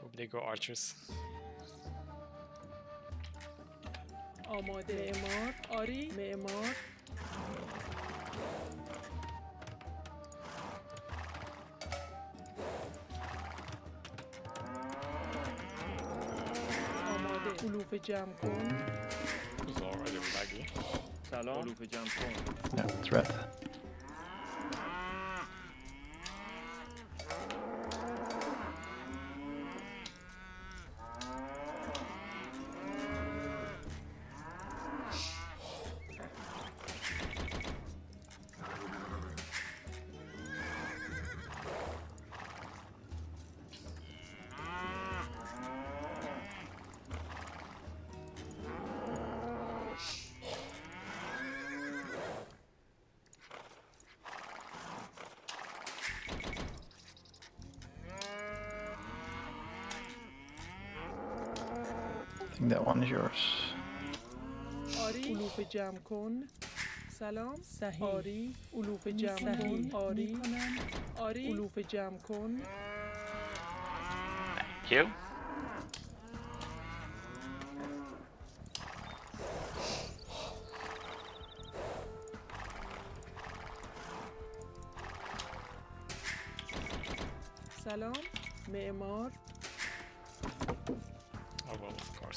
Hope they go archers. آماده معمار، آری معمار. آماده علوف جمع کن. سلام. علوف جمع کن. نه threat. That one is yours. Ari, uluf jam kon. Salam, sahi. Ari, uluf jam kon. Ari, Ari, uluf jam kon. Thank you. Salam, me'mar.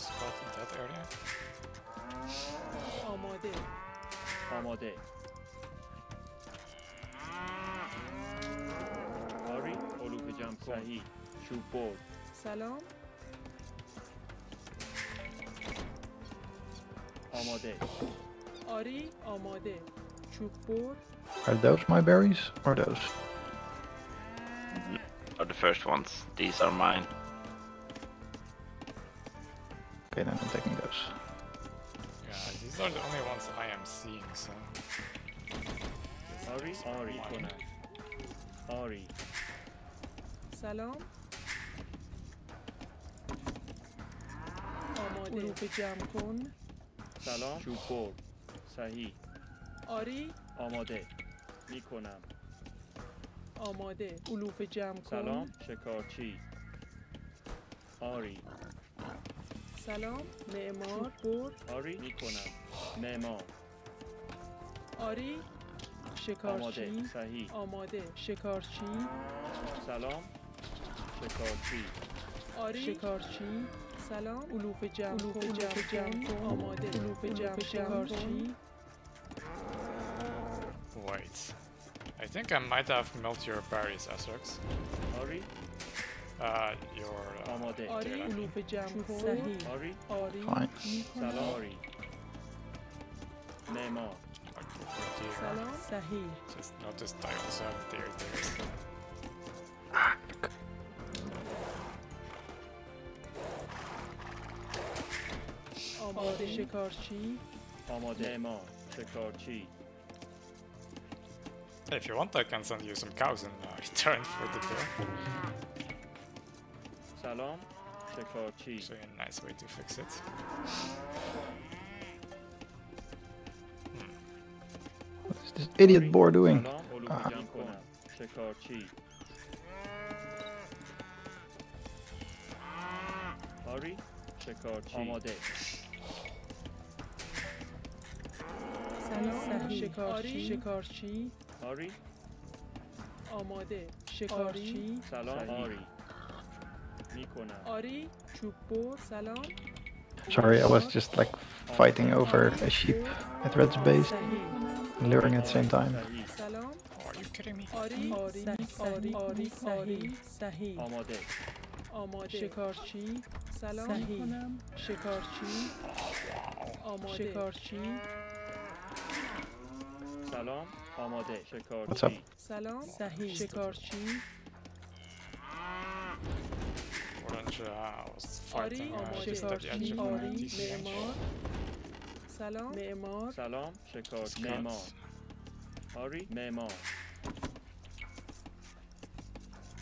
Spot in that area. آماده. آماده. آری، علوف جمع صحیح. چوب برد. سلام. آماده. آری، آماده. چوب برد. Are those my berries or those? Are the first ones. These are mine. Okay, then I'm taking those. Yeah, these are the only ones I am seeing, so... Ari, Ari, Ari. Salam. Amade. Urupe jam kon. Salam. Chupor. Sahi. Ari. Amade. Mikonam. Amade. Urupe jam kon. Salam. Shekarchi. Ari. سلام معمار بود آری میکنم معمار آری شکارچی آماده صحیح آماده شکارچی سلام شکارچی آری شکارچی سلام علوف جمع کن آماده علوف جمع شکارچی Wait I think I might have melted your berries Asrox آری your آماده آری علوف جمع کن صحیح آری آری سلام آری نیما سلام صحیح just notice I also have there آماده شکارچی آماده نیما شکارچی If you want I can send you some cows in return for the deal Salam, Shekarchi. Actually a nice way to fix it. What is this idiot boar doing? Shekarchi. Hurry, Shekarchi. Amade. Salam, Shekarchi. Shekarchi. Hurry. Amade. Shekarchi. Salam, Hurry. Sorry, I was just like fighting over a sheep at Red's base and luring at the same time. Are you kidding me? What's up? I was fighting just at the edge of my DCM. Salam, Memor. Salam, Shekar, Memor. Ari, Memor.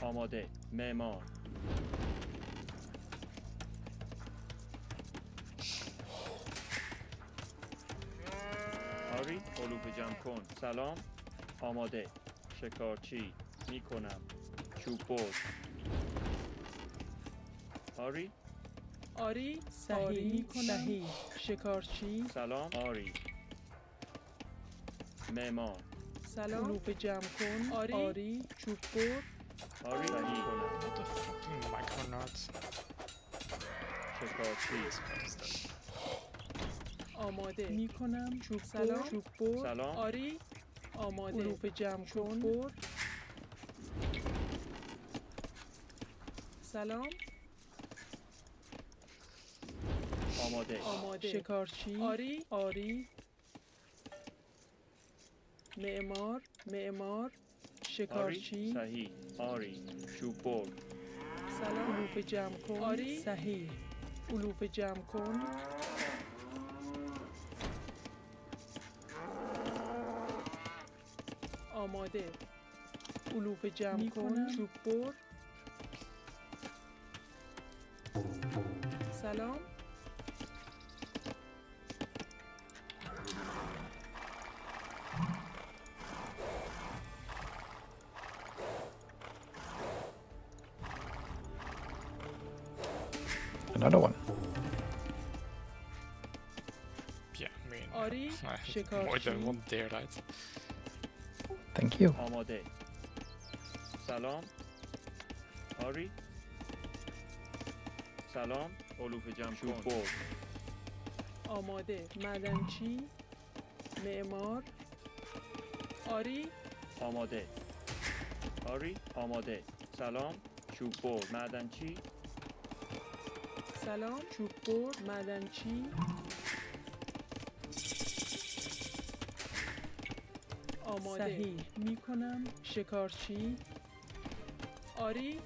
Amade, Memor. Ari, Olupejam Kon. Salam, Amade. Shekarchi, Mikonam. چوپوش. آری؟ آری؟ سهی میکنهی شکارچی؟ سلام آری. معمار سلام. کلوپ جمع کن. آری؟ آری؟ چوب‌بر. آری سهی کنم. What the fucking micronauts. شکارچی آماده میکنم. سلام چوب‌بر. سلام آری؟ آماده. کلوپ جمع کن. بر. سلام آماده. آماده شکارچی. آری آری. معمار معمار شکارچی. آری صحیح. آری چوبور. سلام. علوف جمع کن. آری صحیح. علوف جمع کن. آماده. علوف جمع کن. چوبور. سلام another one. Yeah, I mean, more than one there, right? Thank you. Amade. Salam. Ari. سلام علوف جمع کن. آماده. معدنچی معمار آری آماده. آری آماده. سلام چوب‌بر معدنچی. سلام چوب‌بر معدنچی آماده. صحیح میکنم. شکارچی آری.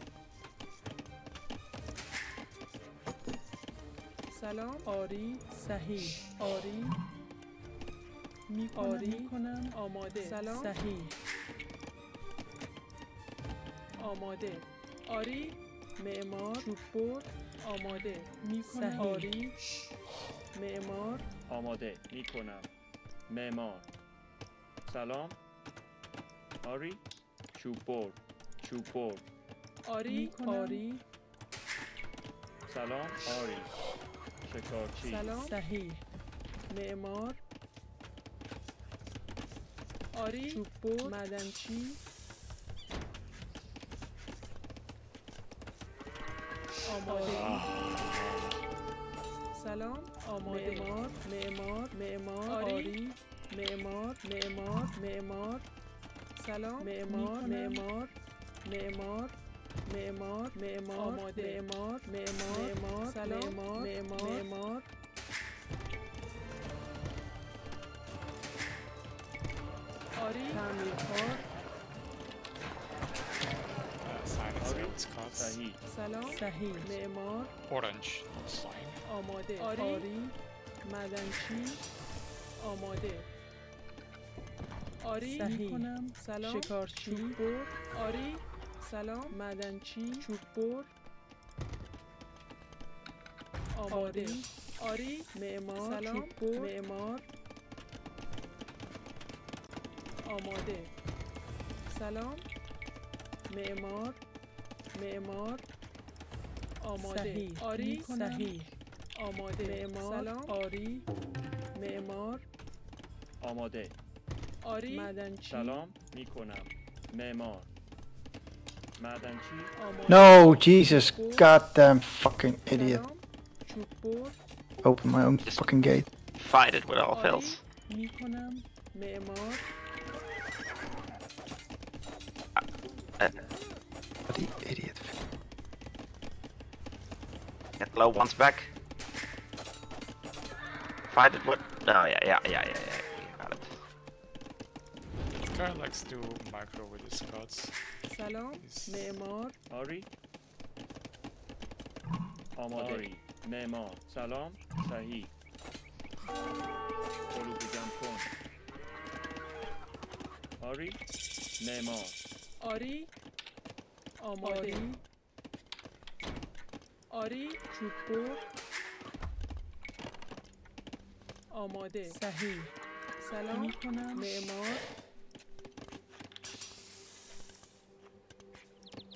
سلام آری صحیح. آری می آری کنم. آماده سلام صحیح. آماده آری معمار چوب‌بر آماده میکنم. آری معمار آماده میکنم. معمار سلام آری چوب‌بر چوب‌بر آری آری. سلام آری شکارچی. سلام صحیح. معمار آری چوب‌بر معدنچی آماده. سلام آماده. معمار معمار معمار آری معمار معمار معمار. سلام معمار معمار معمار معمار معمار آماده. معمار معمار سلام معمار آری تعمیرکار صحیح. سلام صحیح. معمار اورنج آماده. آری معدنچی آماده. آری میکنم. سلام شکارچی آری. سلام معدنچی چوب‌بر آماده. آری معمار چوب‌بر معمار آماده. سلام معمار معمار آماده. صحیح. آری صحیح آماده. معمار سلام آری معمار آماده. آری معدنچی سلام میکنم. معمار No, Jesus, goddamn fucking idiot. Open my own fucking gate. Fight it with all else. Bloody idiot. Get low once back. Fight it with. No, yeah. You got it. This guy likes to micro with his cuts. سلام معمار آری آماده. آری معمار سلام صحیح. علوف جمع کن. آری معمار آری آماده. آری چوب‌بر آماده صحیح. سلام معمار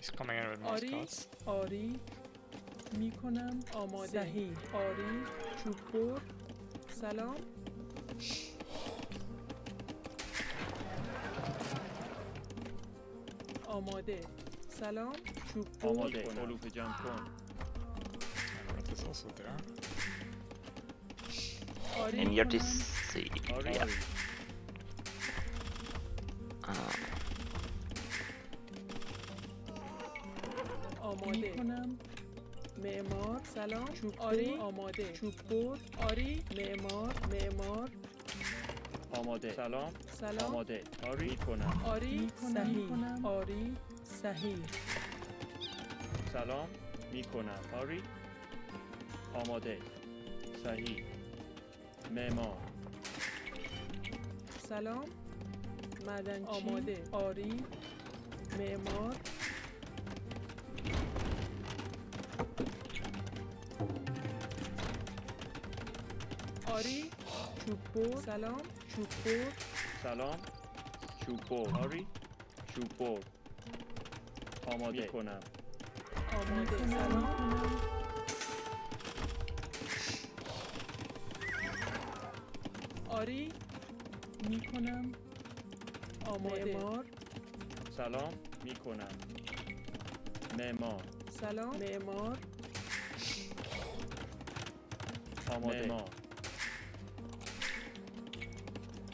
He's coming in with more cards. آری میکنم آماده دهی. آری چوب بر سلام. آماده سلام چوب بر آماده علوف جمع کن. And you're this see. Yeah. آماده کنم معمار سلام چوب آری آماده چوب بر آری معمار معمار آماده سلام سلام آماده آری کنم آری صحیح آری صحیح سلام میکنم آری آماده صحیح معمار سلام معدنچی آماده آری معمار آری چوب بر سلام چوب بر سلام چوب بر آری چوب بر آماده کنم آماده سلام آری میکنم آماده معمار سلام میکنم معمار سلام معمار آماده معمار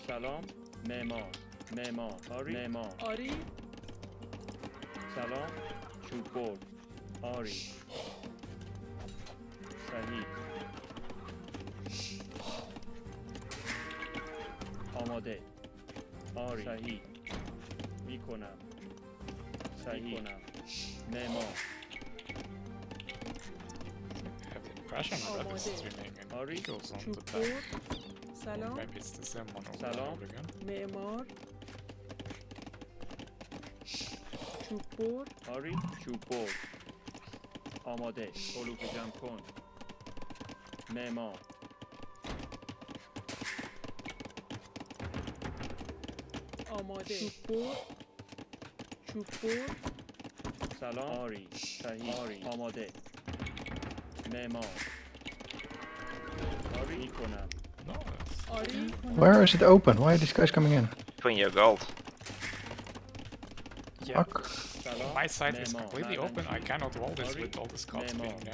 سلام معمار معمار آری معمار آری سلام چوب بر آری صحیح آماده آری صحیح میکنم صحیح کنم معمار آری چوب بر سلام سلام معمار چوب بر آری چوب بر آماده علوف جمع کن معمار آماده چوب بر سلام آری صحیح آری آماده معمار آری کنم Where is it open? Why are these guys coming in? 20 gold. Yeah. Fuck. My side is completely open. I cannot roll this with all the cards being there.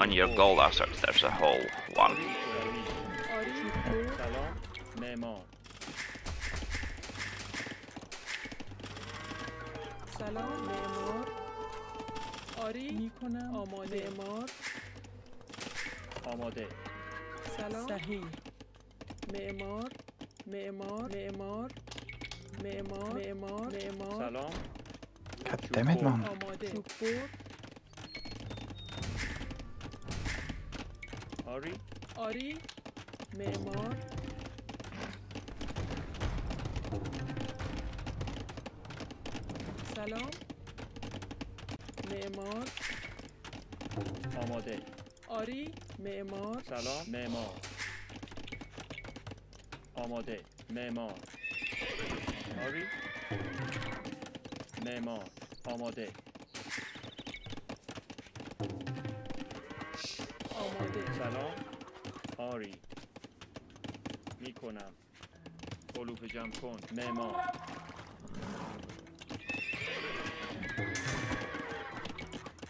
On your gold asset, there's a whole one. آری میکنم آماده معمار آماده سلام صحیح معمار معمار معمار معمار معمار معمار سلام قدمت من آماده چوب بر آری آری معمار سلام معمار آماده آری معمار سلام معمار آماده معمار آری معمار آماده آماده سلام آری میکنم علوف جمع کن معمار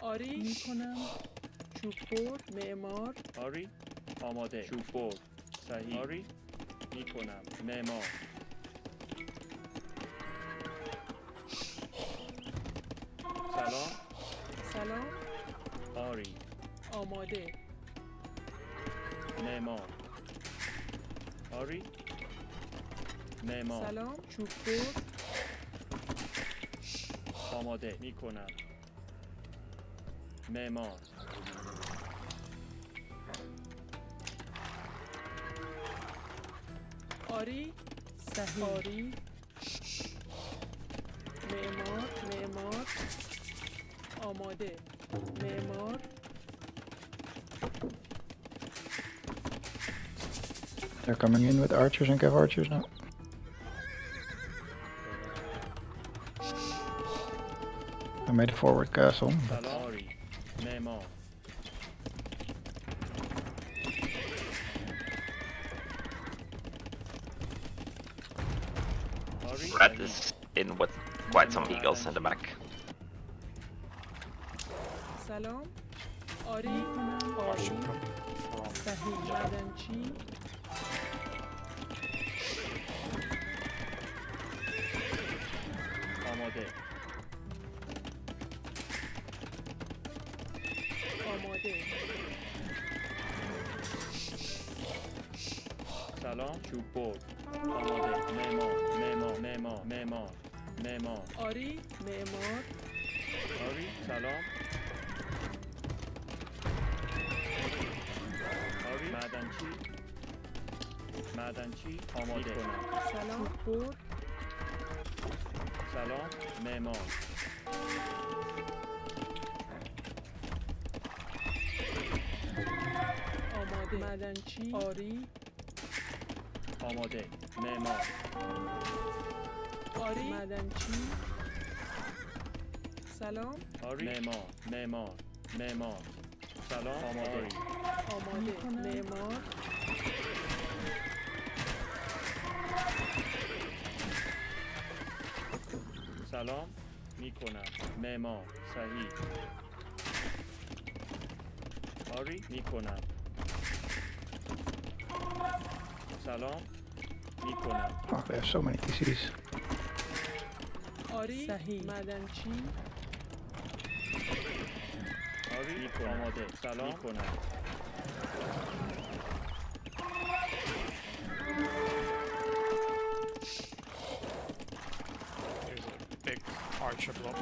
آری میکنم چوب بر معمار آری آماده چوب بر صحیح آری میکنم معمار سلام سلام آری آماده معمار آری معمار سلام چوب بر آماده میکنم معمار آری صحیح آری معمار معمار آماده معمار They're coming in with archers and cav archers now. I made a forward castle. But... Red is in with quite some eagles in the back. Salam. سلام چوبور آماده معمار معمار معمار معمار معمار آری معمار آری سلام آری معدنچی آماده سلام چوبور سلام معمار آماده معدنچی آری آماده معمار آری معدنچی سلام آری معمار معمار معمار سلام آماده آماده معمار سلام میکنم معمار صحیح آری میکنم سلام میکنم. Oh, they have so many TCs. آری معدنچی آری میکنم. آماده. سلام میکنم. There's a big archer block.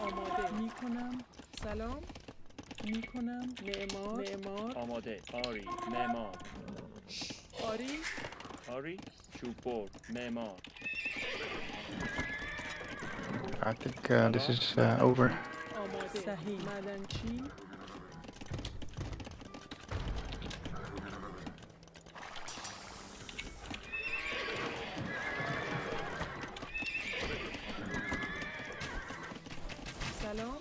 آماده میکنم. سلام میکنم. معمار آماده. آری معمار آری آری چوبور معمار I think this is over. آماده صحیح معدنچی سلام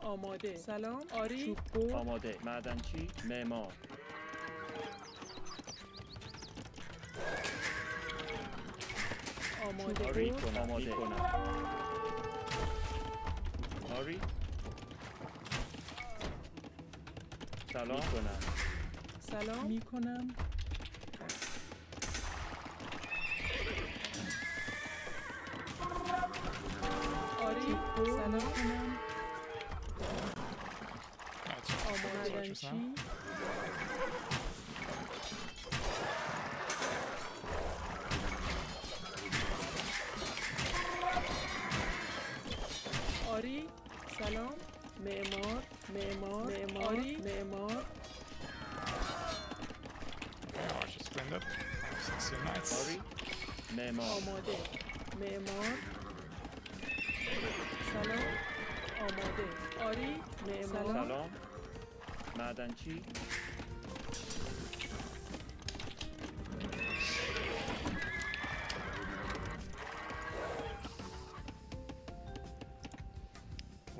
آماده سلام آری چوبور آماده معدنچی معمار آری آماده آری سلام کنم سلام میکنم آری سلام کنم آماده چی آری سلام معمار معمار معماری معمار آری معمار آماده معمار سلام آماده آری معمار سلام معدنچی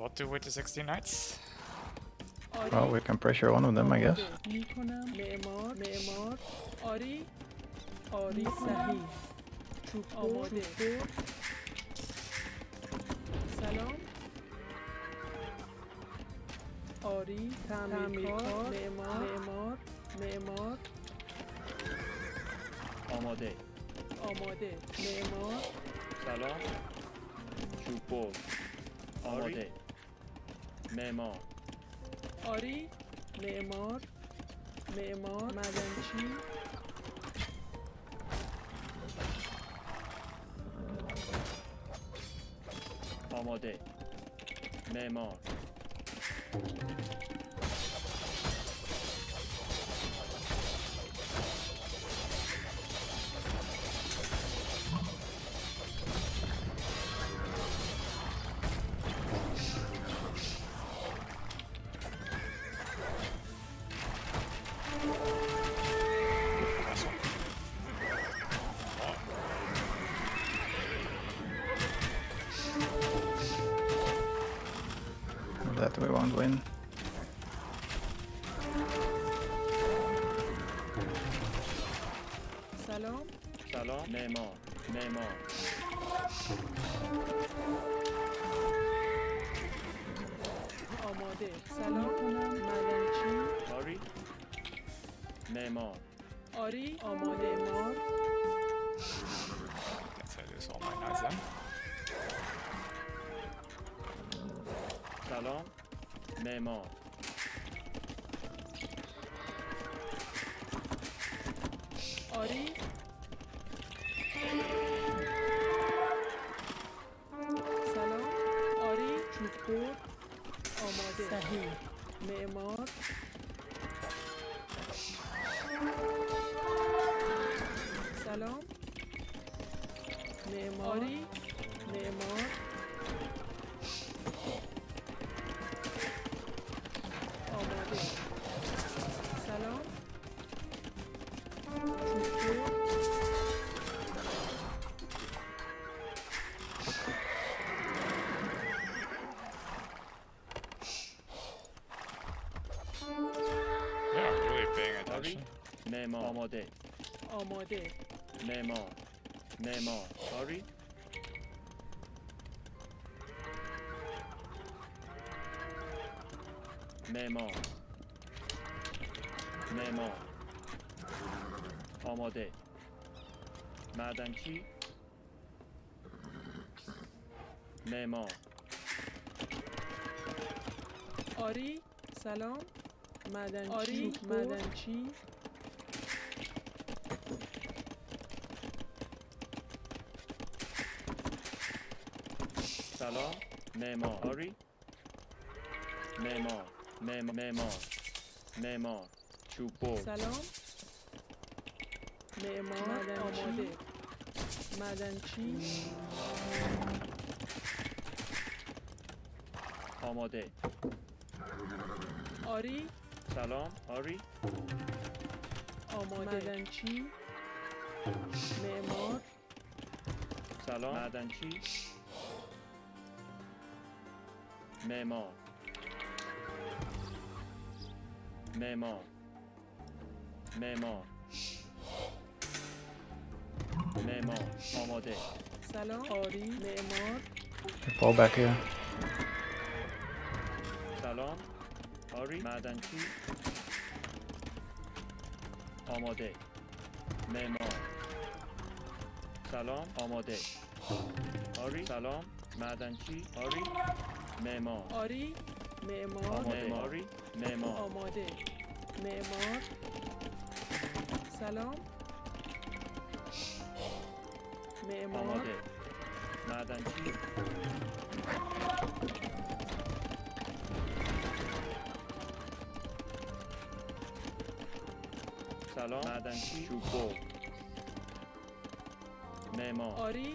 What do with the 16 knights? Well, we can pressure one of them, I guess. آماده معمار آری معمار معمار معدنچی آماده معمار that we won't win. Salam. Salam. Nemo. Nemo. آماده. سلام کنم. مدنچی. آری. معمار. آری. آماده مار. سلام. معمار. آری. سلام. آری. چوب‌خور. آماده. صحیح. معمار. سلام. معماری. معمار. آماده. سلام. آماده. آماده. معمار. معمار. آری. معمار. معمار. آماده. معدنچی. معمار. آری. سلام. معدنچی. آری. معدنچی. سلام. معمار. آری. معمار. معمار. معمار. چوب‌برد. سلام. معمار. آماده. معدنچی. آماده. آری. سلام. آری. آماده. معدنچی. معمار. سلام. معدنچی. معمار. معمار. معمار. معمار. آماده. سلام. آری. معمار. Fall back here. سلام. آری. معدنچی. آماده. معمار. سلام. آماده. آری. سلام. معدنچی. آری. معمار. آری. معمار. معماری. معمار. آماده. معمار. سلام. معمار. آماده. معدنچی. سلام. معدنچی. چوبو. معمار. آری.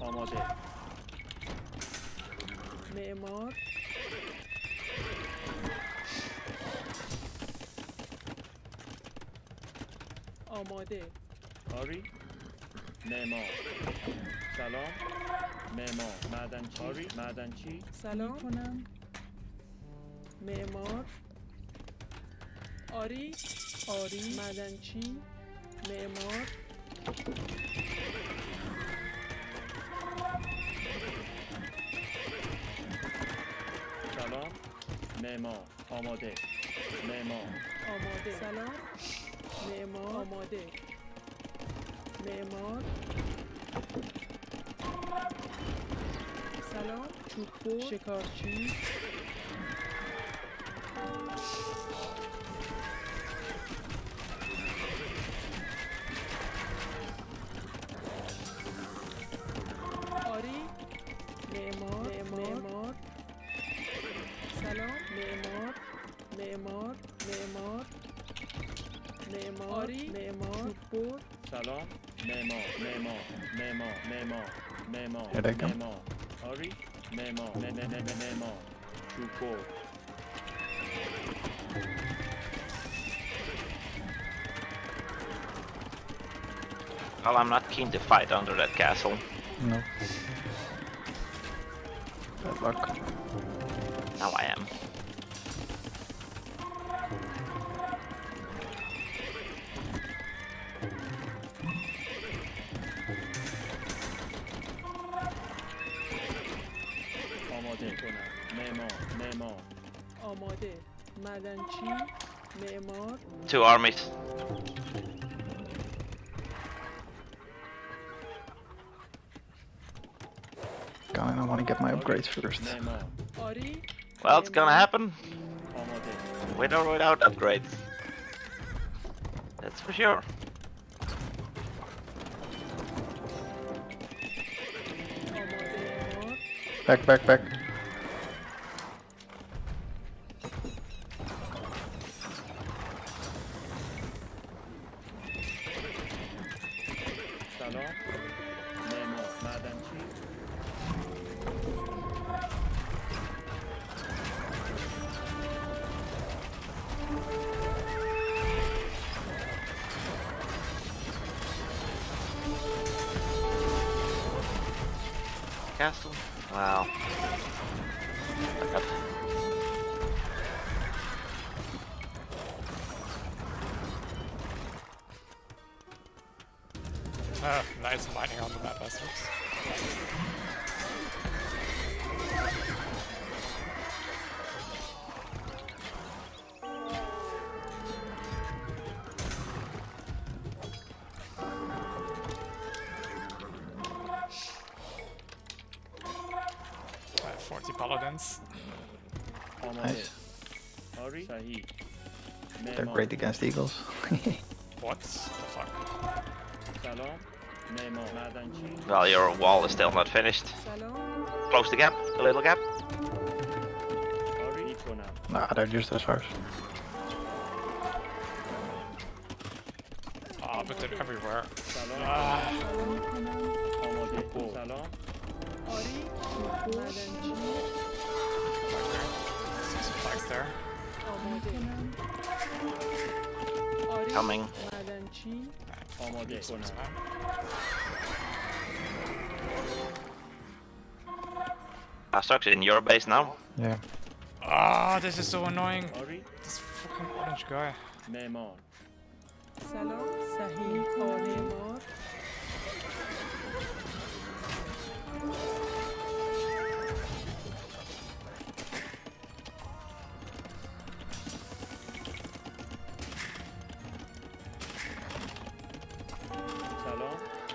آماده. معمار. آماده. آری. معمار. سلام. معمار. معدنچی. آری. معدنچی. سلام کنم. معمار. آری. آری. معدنچی. معمار. معمار. آماده. معمار. آماده. سلام. معمار. آماده. معمار. سلام. چوب‌برد. شکارچی. آری. معمار. معمار. سلام. معمار. معمار. معمار. معماری. معمار. چوب‌برد. سلام. معمار. معمار. معمار. معمار. معمار. معمار. آری. معمار. معمار. چوب‌برد. Well, I'm not keen to fight under that castle. No. Good luck. Now I am. Two armies. God, I want to get my upgrades first. Well, it's gonna happen. With or without upgrades. That's for sure. Back, back, back. Castle? Wow. I got... nice mining on the map vessels. Nice. They're great against eagles. What the fuck? Well, your wall is still not finished. Close the gap, the little gap. Nah, they're just as hard. Ah, but they're everywhere. Ah. There. Coming. Astruc's in your base now? Yeah. Ah, oh, this is so annoying. This fucking orange guy.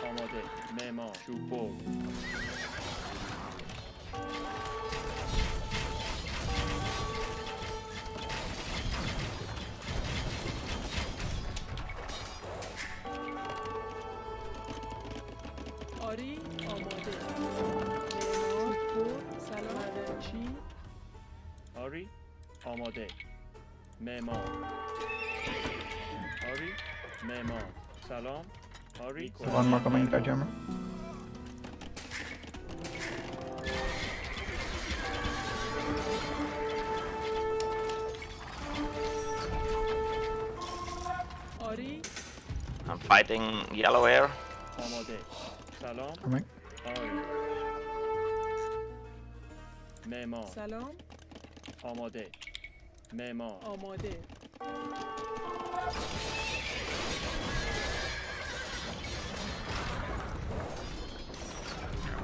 آماده معمار آری معمار سلام آری one more coming in pajama آری I'm fighting yellow air آماده سلام آری معمار سلام آماده معمار آماده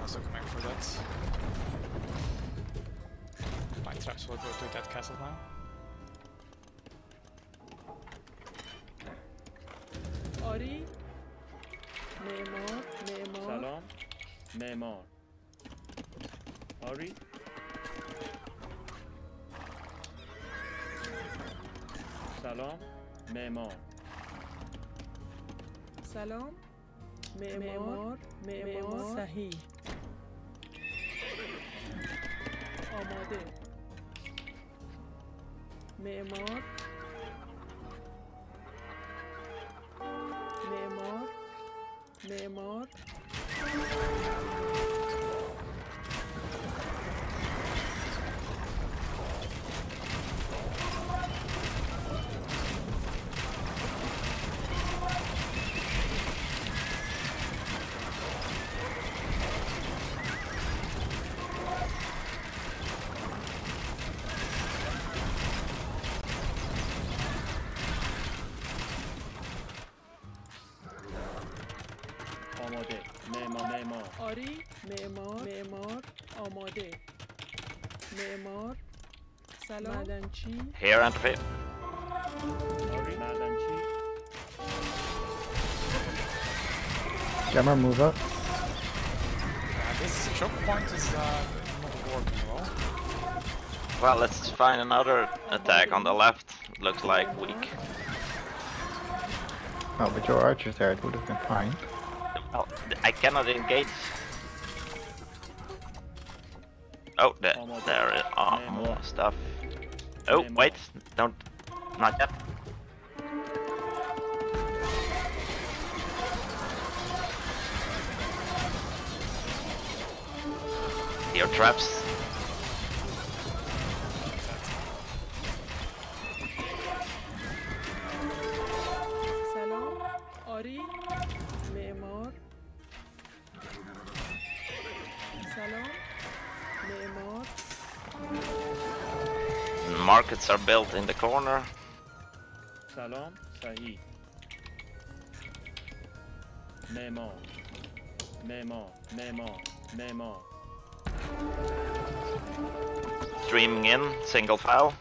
also coming for that. My traps will go to that castle now. آری معمار معمار سلام معمار آری سلام معمار سلام معمار معمار صحیح آماده معمار معمار معمار معماری، معمار، آماده، معمار، سلام، معدنچی. Here Entropy. Jammer, move up. This choke point is not working well. Well, let's find another attack on the left. It looks like weak. Oh, but your archer's there, it would have been fine. Oh, I cannot engage. Oh, there are more stuff. Oh, wait, don't. Not yet. Your traps. Markets are built in the corner. Salam, Sahi. Memo. Memo. Memo. Memo. Streaming in, single file.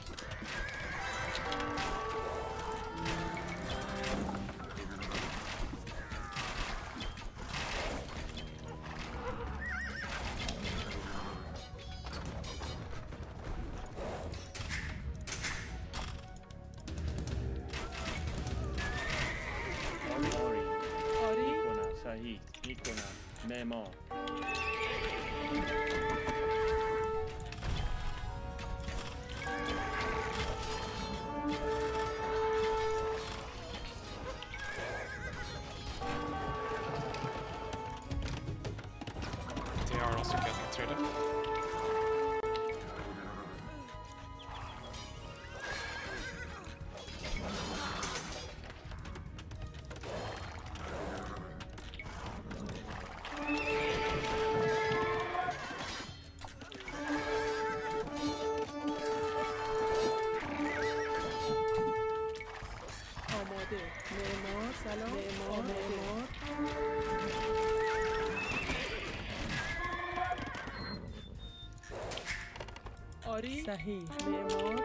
صحیح معمار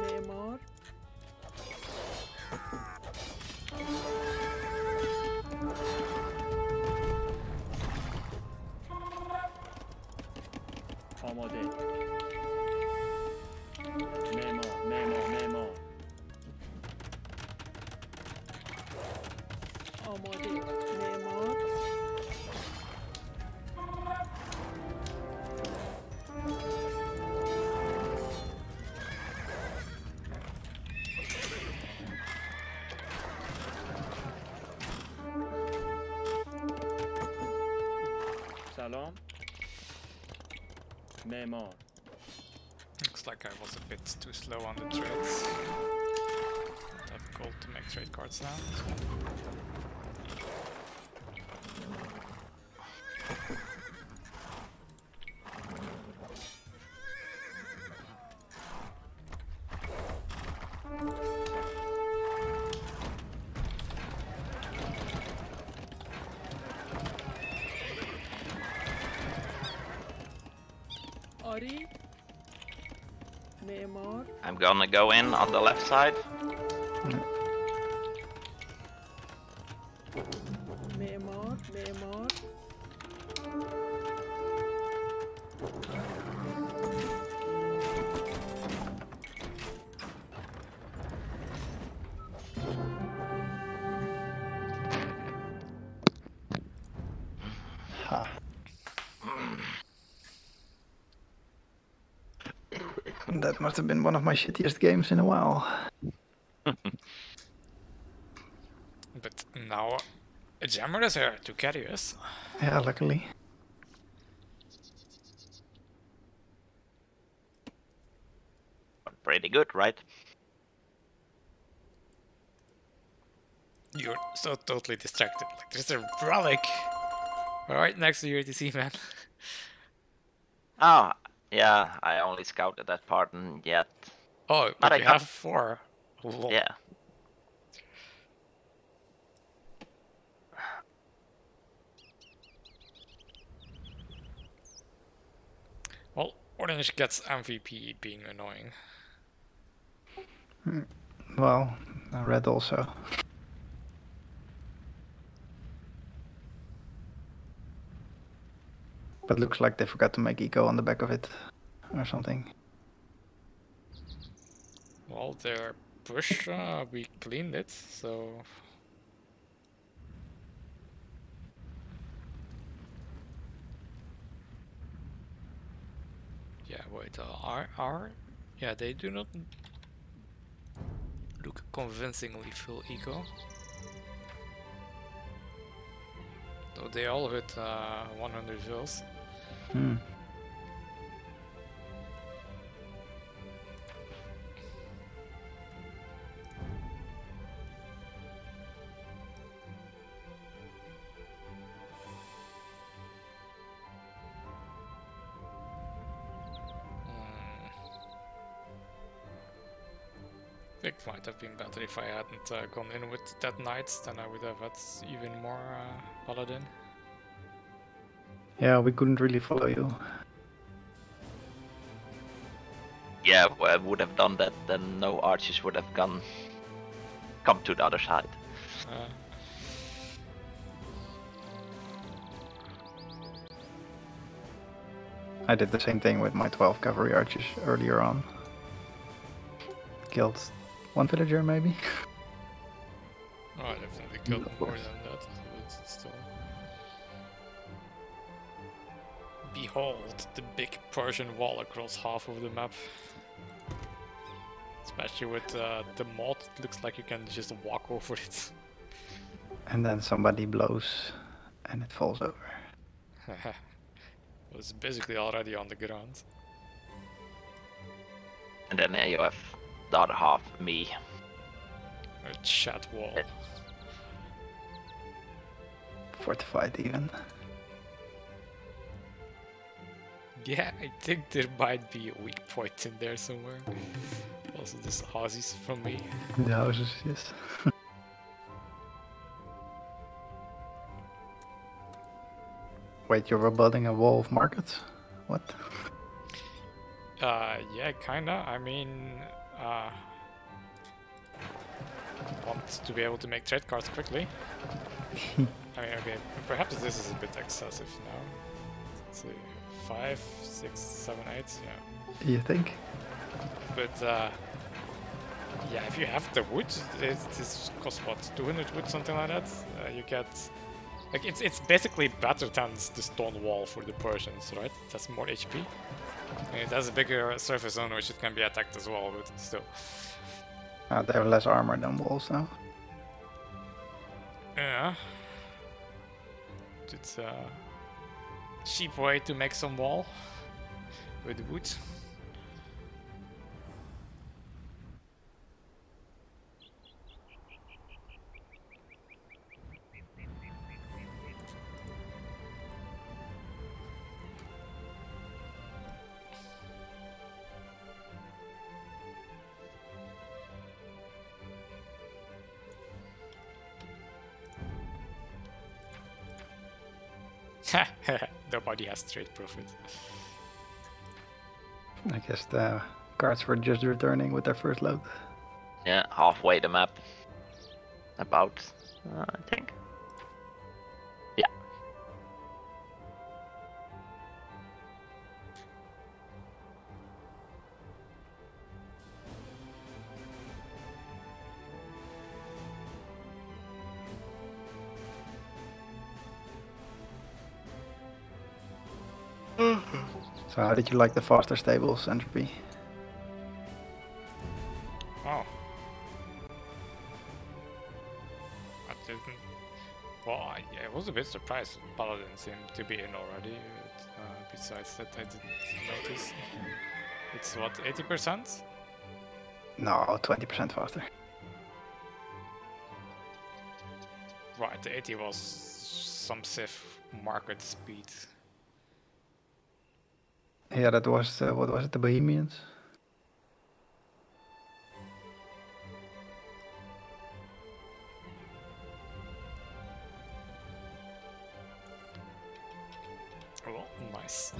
معمار آماده معمار معمار معمار آماده معمار More. Looks like I was a bit too slow on the trades. I have gold to make trade cards now. I'm gonna go in on the left side. That must have been one of my shittiest games in a while. But now a jammer is here to carry us. Yeah, luckily. Pretty good, right? You're so totally distracted. Like, there's a relic right next to your ATC, man. Oh. Yeah, I only scouted that part and yet. Oh, but I have four. Lol. Yeah. Orange gets MVP being annoying. Well, red also. But looks like they forgot to make eco on the back of it or something. Well, their push, we cleaned it, so... Yeah, wait, R? Yeah, they do not look convincingly full eco. Though they all hit 100 vils. Hmm. It might have been better if I hadn't gone in with that knight, then I would have had even more paladin. Yeah, we couldn't really follow you. Yeah, well, I would have done that, then no archers would have come to the other side. I did the same thing with my 12 cavalry archers earlier on. Killed one villager, maybe? Oh, I definitely killed more than that, but still... Behold, the big Persian wall across half of the map. Especially with the mod, it looks like you can just walk over it. And then somebody blows, and it falls over. Well, it's basically already on the ground. And then there you have the other half, me. A chat wall. Fortified even. Yeah, I think there might be a weak point in there somewhere. Also, this houses from me. The houses, yes. Wait, you were building a wall of markets? What? Yeah, kinda. I mean... want to be able to make trade cards quickly. I mean, okay, perhaps this is a bit excessive now. Let's see, 5, 6, 7, 8, yeah. You think? But, yeah, if you have the wood, this costs what, 200 wood, something like that? You get... Like, it's basically better than the stone wall for the Persians, right? That's more HP. And it has a bigger surface on which it can be attacked as well, but still. They have less armor than walls now. Yeah. It's a cheap way to make some wall with wood. Nobody has trade profit. I guess the cards were just returning with their first load. Yeah, halfway the map. About, I think. Yeah. So how did you like the faster stables, Entropy? Oh. I didn't... Well, I was a bit surprised Paladin seemed to be in already. Besides that, I didn't notice. It's what, 80%? No, 20% faster. Right, the 80 was some stiff market speed. Yeah, that was, what was it, the Bohemians? Oh, nice.